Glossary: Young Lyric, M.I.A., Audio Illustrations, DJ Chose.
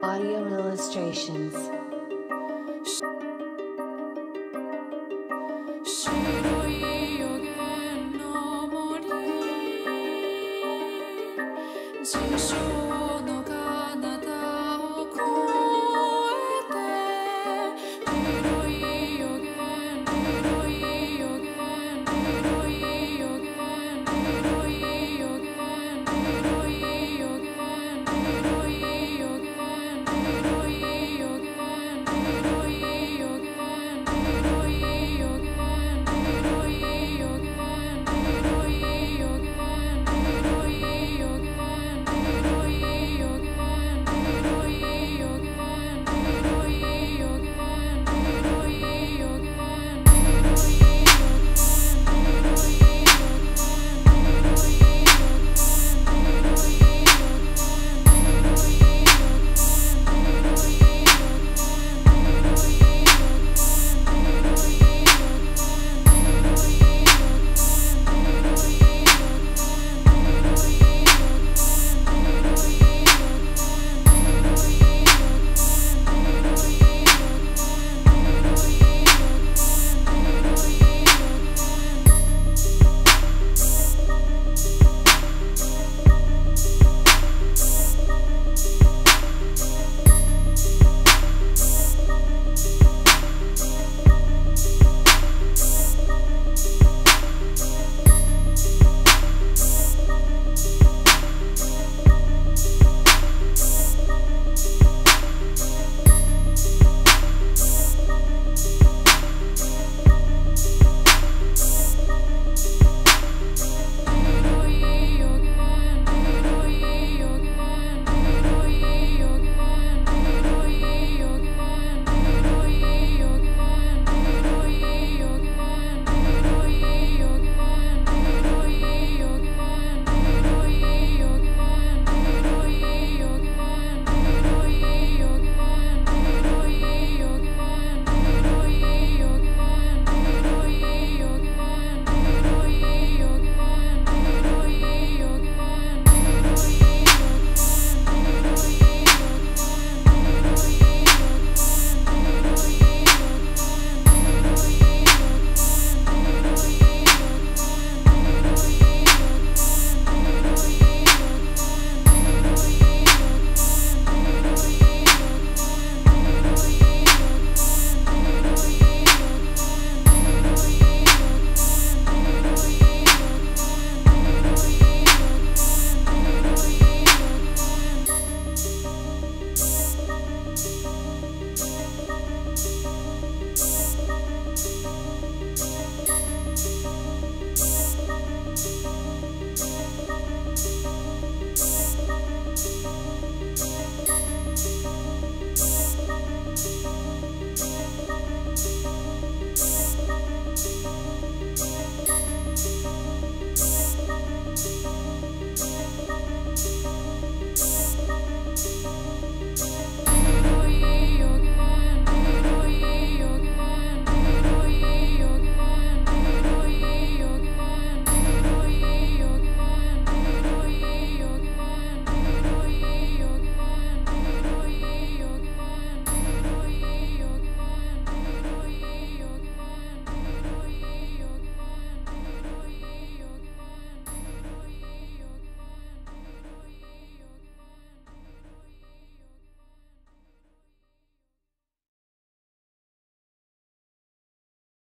Audio Illustrations.